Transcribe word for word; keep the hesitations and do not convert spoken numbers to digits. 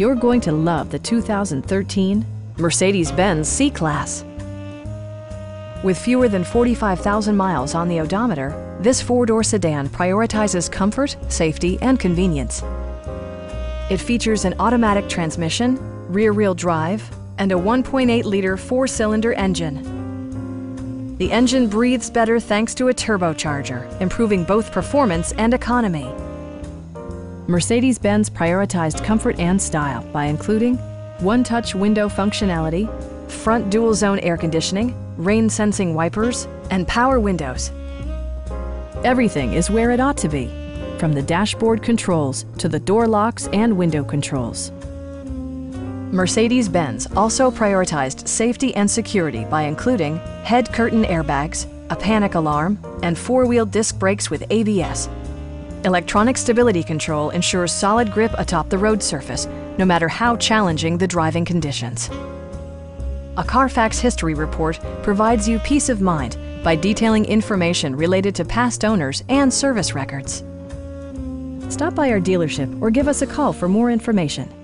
You're going to love the two thousand thirteen Mercedes-Benz C-Class. With fewer than forty-five thousand miles on the odometer, this four-door sedan prioritizes comfort, safety, and convenience. It features an automatic transmission, rear-wheel drive, and a one point eight liter four-cylinder engine. The engine breathes better thanks to a turbocharger, improving both performance and economy. Mercedes-Benz prioritized comfort and style by including one-touch window functionality, front dual-zone air conditioning, rain-sensing wipers, and power windows. Everything is where it ought to be, from the dashboard controls to the door locks and window controls. Mercedes-Benz also prioritized safety and security by including head curtain airbags, a panic alarm, and four-wheel disc brakes with A B S. Electronic stability control ensures solid grip atop the road surface, no matter how challenging the driving conditions. A Carfax history report provides you peace of mind by detailing information related to past owners and service records. Stop by our dealership or give us a call for more information.